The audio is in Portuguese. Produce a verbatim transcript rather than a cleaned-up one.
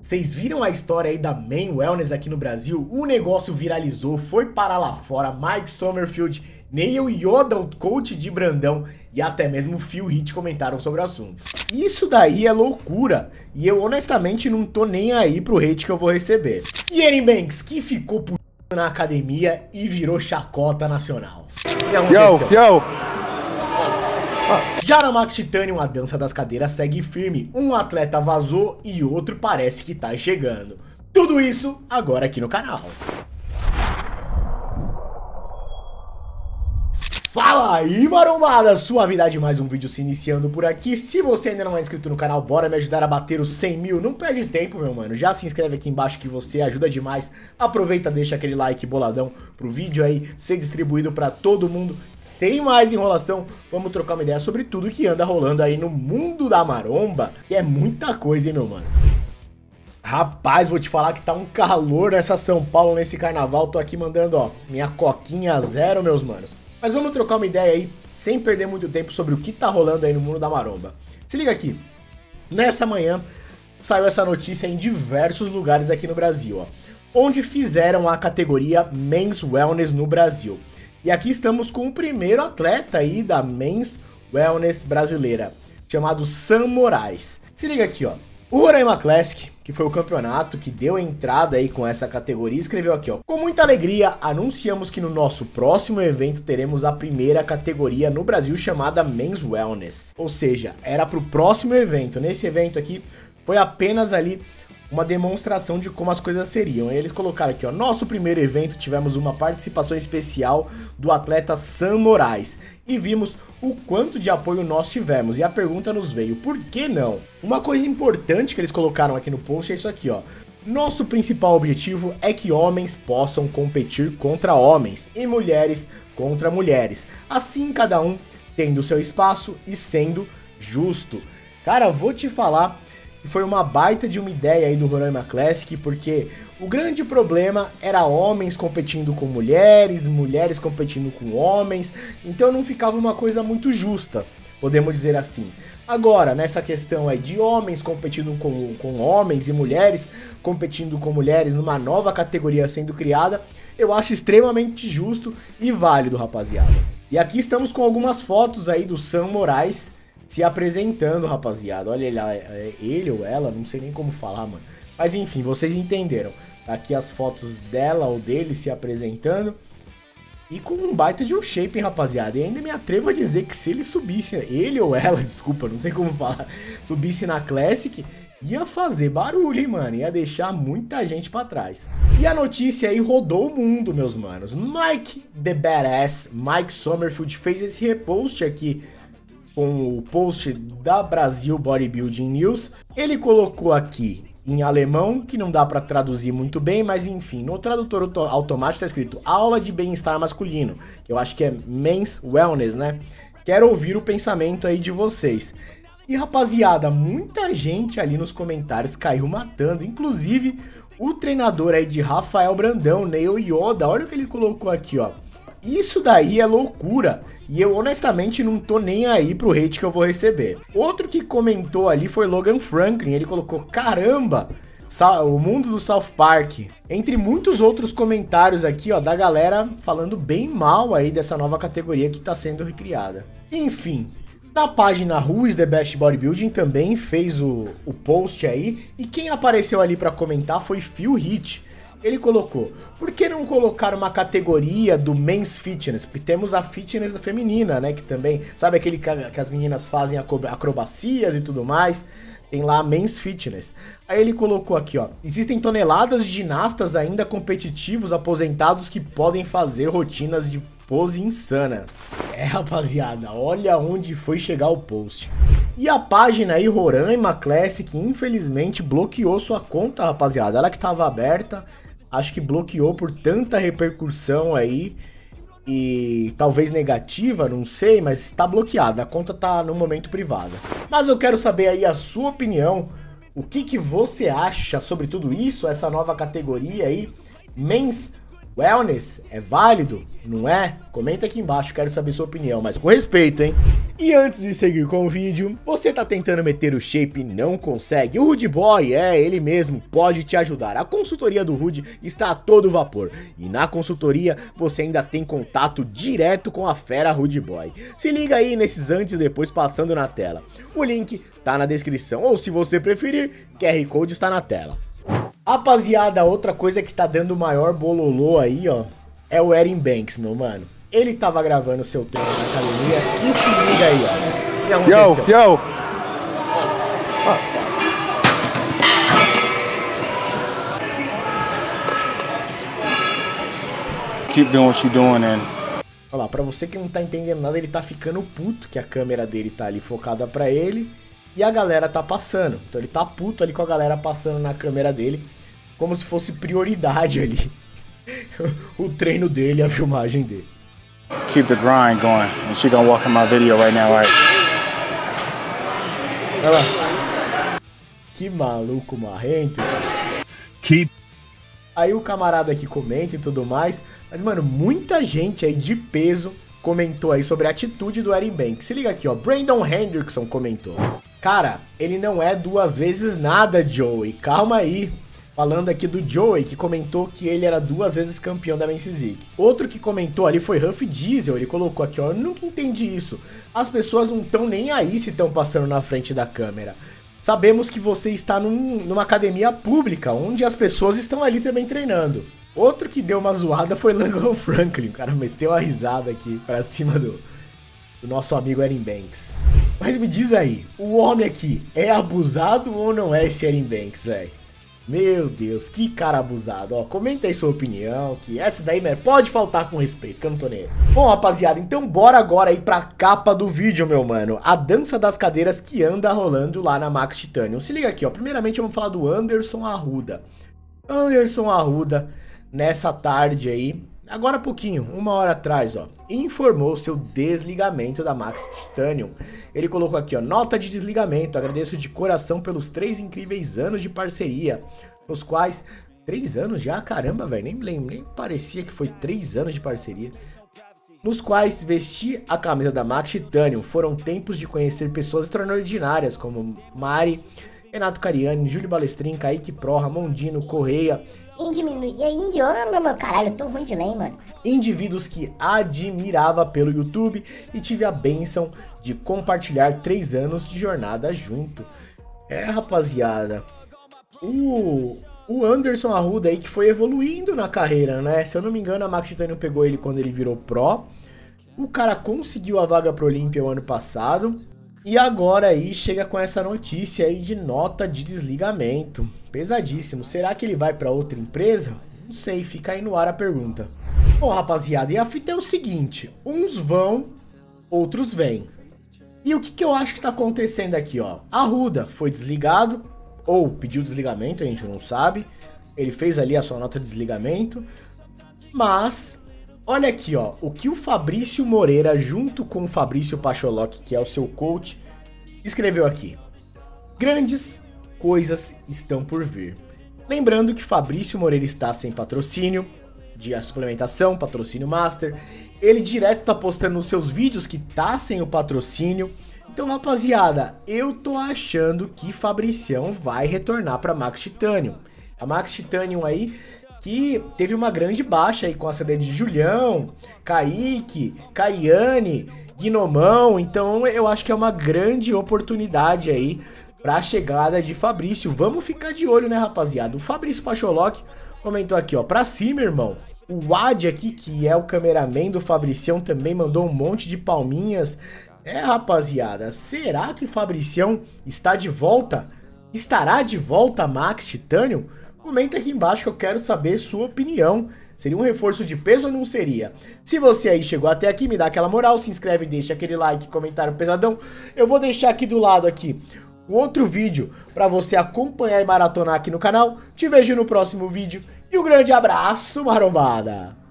Vocês viram a história aí da Men's Wellness aqui no Brasil? O negócio viralizou, foi para lá fora. Mike Somerfield, Neil Hill, o coach de Brandão e até mesmo Phil Heath comentaram sobre o assunto. Isso daí é loucura e eu honestamente não tô nem aí pro hate que eu vou receber. E Erin Banks, que ficou puto na academia e virou chacota nacional. O que aconteceu? Yo, yo. Já na Max Titanium, a dança das cadeiras segue firme. Um atleta vazou e outro parece que tá chegando. Tudo isso agora aqui no canal. Fala aí, marombada! Suavidade, mais um vídeo se iniciando por aqui. Se você ainda não é inscrito no canal, bora me ajudar a bater os cem mil. Não perde tempo, meu mano. Já se inscreve aqui embaixo que você ajuda demais. Aproveita, deixa aquele like boladão pro vídeo aí ser distribuído pra todo mundo. Sem mais enrolação, vamos trocar uma ideia sobre tudo que anda rolando aí no mundo da maromba. E é muita coisa, hein, meu mano? Rapaz, vou te falar que tá um calor nessa São Paulo, nesse carnaval. Tô aqui mandando, ó, minha coquinha zero, meus manos. Mas vamos trocar uma ideia aí, sem perder muito tempo, sobre o que tá rolando aí no mundo da maromba. Se liga aqui, nessa manhã saiu essa notícia em diversos lugares aqui no Brasil, ó, onde fizeram a categoria Men's Wellness no Brasil. E aqui estamos com o primeiro atleta aí da Men's Wellness brasileira, chamado Sam Moraes. Se liga aqui, ó, o Roraima Classic, que foi o campeonato que deu entrada aí com essa categoria, escreveu aqui, ó: com muita alegria, anunciamos que no nosso próximo evento teremos a primeira categoria no Brasil chamada Men's Wellness. Ou seja, era pro próximo evento. Nesse evento aqui, foi apenas ali uma demonstração de como as coisas seriam. E eles colocaram aqui, ó: nosso primeiro evento tivemos uma participação especial do atleta Sam Moraes e vimos o quanto de apoio nós tivemos. E a pergunta nos veio: por que não? Uma coisa importante que eles colocaram aqui no post é isso aqui, ó: nosso principal objetivo é que homens possam competir contra homens e mulheres contra mulheres, assim cada um tendo seu espaço e sendo justo. Cara, vou te falar, foi uma baita de uma ideia aí do Roraima Classic, porque o grande problema era homens competindo com mulheres, mulheres competindo com homens, então não ficava uma coisa muito justa, podemos dizer assim. Agora, nessa questão aí de homens competindo com, com homens e mulheres competindo com mulheres numa nova categoria sendo criada, eu acho extremamente justo e válido, rapaziada. E aqui estamos com algumas fotos aí do Sam Moraes se apresentando, rapaziada. Olha ele, ele ou ela, não sei nem como falar, mano. Mas enfim, vocês entenderam. Aqui as fotos dela ou dele se apresentando. E com um baita de um shape, hein, rapaziada. E ainda me atrevo a dizer que se ele subisse, ele ou ela, desculpa, não sei como falar, subisse na Classic, ia fazer barulho, hein, mano. Ia deixar muita gente pra trás. E a notícia aí rodou o mundo, meus manos. Mike The Badass, Mike Somerfield, fez esse repost aqui com o post da Brasil Bodybuilding News. Ele colocou aqui em alemão, que não dá para traduzir muito bem, mas enfim, no tradutor automático está escrito aula de bem-estar masculino, eu acho que é Men's Wellness, né? Quero ouvir o pensamento aí de vocês. E rapaziada, muita gente ali nos comentários caiu matando, inclusive o treinador aí de Rafael Brandão, Neil Yoda, olha o que ele colocou aqui, ó: isso daí é loucura e eu honestamente não tô nem aí pro hate que eu vou receber. Outro que comentou ali foi Logan Franklin, ele colocou: caramba, o mundo do South Park. Entre muitos outros comentários aqui, ó, da galera falando bem mal aí dessa nova categoria que tá sendo recriada. Enfim, na página Ruiz The Best Bodybuilding também fez o, o post aí, e quem apareceu ali pra comentar foi Phil Heath. Ele colocou: por que não colocar uma categoria do Men's Fitness? Porque temos a fitness feminina, né? Que também, sabe aquele que as meninas fazem acrobacias e tudo mais? Tem lá a Men's Fitness. Aí ele colocou aqui, ó: existem toneladas de ginastas ainda competitivos aposentados que podem fazer rotinas de pose insana. É, rapaziada, olha onde foi chegar o post. E a página aí, Roraima Classic, infelizmente bloqueou sua conta, rapaziada. Ela que tava aberta, acho que bloqueou por tanta repercussão aí, e talvez negativa, não sei, mas está bloqueada, a conta tá no momento privada. Mas eu quero saber aí a sua opinião, o que que você acha sobre tudo isso, essa nova categoria aí, Men's Wellness, é válido, não é? Comenta aqui embaixo, quero saber sua opinião, mas com respeito, hein? E antes de seguir com o vídeo, você tá tentando meter o shape e não consegue? O Rudeboy, é ele mesmo, pode te ajudar. A consultoria do Rude está a todo vapor. E na consultoria você ainda tem contato direto com a fera Rudeboy. Se liga aí nesses antes e depois passando na tela. O link tá na descrição, ou se você preferir, Q R Code está na tela. Rapaziada, outra coisa que tá dando o maior bololô aí, ó, é o Erin Banks, meu mano. Ele tava gravando o seu treino na academia e se liga aí, ó. O que aconteceu? Yo, yo. Keep doing what you doing, man. Olha lá, pra você que não tá entendendo nada, ele tá ficando puto que a câmera dele tá ali focada pra ele e a galera tá passando. Então ele tá puto ali com a galera passando na câmera dele como se fosse prioridade ali. O treino dele e a filmagem dele. Keep the grind going, and she gonna walk in my video right now, right? Olha lá. Que maluco marrento. Keep. Aí o camarada aqui comenta e tudo mais, mas mano, muita gente aí de peso comentou aí sobre a atitude do Erin Banks. Se liga aqui, ó, Brandon Hendrickson comentou. Cara, ele não é duas vezes nada, Joey, calma aí. Falando aqui do Joey, que comentou que ele era duas vezes campeão da Men's Physique. Outro que comentou ali foi Huff Diesel, ele colocou aqui, ó, eu nunca entendi isso. As pessoas não estão nem aí se estão passando na frente da câmera. Sabemos que você está num, numa academia pública, onde as pessoas estão ali também treinando. Outro que deu uma zoada foi Langone Franklin, o cara meteu a risada aqui pra cima do, do nosso amigo Erin Banks. Mas me diz aí, o homem aqui é abusado ou não é esse Erin Banks, velho? Meu Deus, que cara abusado, ó, comenta aí sua opinião, que essa daí, né, pode faltar com respeito, que eu não tô nem aí. Bom, rapaziada, então bora agora aí pra capa do vídeo, meu mano, a dança das cadeiras que anda rolando lá na Max Titanium. Se liga aqui, ó, primeiramente vamos falar do Anderson Arruda. Anderson Arruda, nessa tarde aí, agora há pouquinho, uma hora atrás, ó, informou seu desligamento da Max Titanium. Ele colocou aqui, ó, nota de desligamento, agradeço de coração pelos três incríveis anos de parceria, nos quais, três anos já, caramba, velho, nem lembro, nem parecia que foi três anos de parceria, nos quais vesti a camisa da Max Titanium, foram tempos de conhecer pessoas extraordinárias, como Mari, Renato Cariani, Júlio Balestrin, Kaique Pro, Ramondino, Correia. Caralho, eu tô ruim de lei, mano. Indivíduos que admirava pelo YouTube e tive a bênção de compartilhar três anos de jornada junto. É, rapaziada. O, o Anderson Arruda aí que foi evoluindo na carreira, né? Se eu não me engano, a Max Titanium pegou ele quando ele virou Pro. O cara conseguiu a vaga pro Olímpia o ano passado. E agora aí chega com essa notícia aí de nota de desligamento. Pesadíssimo. Será que ele vai para outra empresa? Não sei, fica aí no ar a pergunta. Bom, rapaziada, e a fita é o seguinte. Uns vão, outros vêm. E o que, que eu acho que tá acontecendo aqui, ó? Arruda foi desligado, ou pediu desligamento, a gente não sabe. Ele fez ali a sua nota de desligamento. Mas... olha aqui, ó, o que o Fabrício Moreira, junto com o Fabrício Pacholok, que é o seu coach, escreveu aqui. Grandes coisas estão por vir. Lembrando que Fabrício Moreira está sem patrocínio de suplementação, patrocínio master. Ele direto tá postando nos seus vídeos que tá sem o patrocínio. Então, rapaziada, eu tô achando que Fabricião vai retornar pra Max Titanium. A Max Titanium aí... que teve uma grande baixa aí com a saída de Julião, Kaique, Cariani, Gnomão. Então eu acho que é uma grande oportunidade aí pra chegada de Fabrício. Vamos ficar de olho, né, rapaziada? O Fabrício Pacholok comentou aqui, ó, pra cima, irmão. O Wad aqui, que é o cameraman do Fabricião, também mandou um monte de palminhas. É, rapaziada, será que Fabricião está de volta? Estará de volta a Max Titanium? Comenta aqui embaixo que eu quero saber sua opinião. Seria um reforço de peso ou não seria? Se você aí chegou até aqui, me dá aquela moral, se inscreve, deixa aquele like, comentário pesadão. Eu vou deixar aqui do lado aqui um outro vídeo para você acompanhar e maratonar aqui no canal. Te vejo no próximo vídeo e um grande abraço, marombada!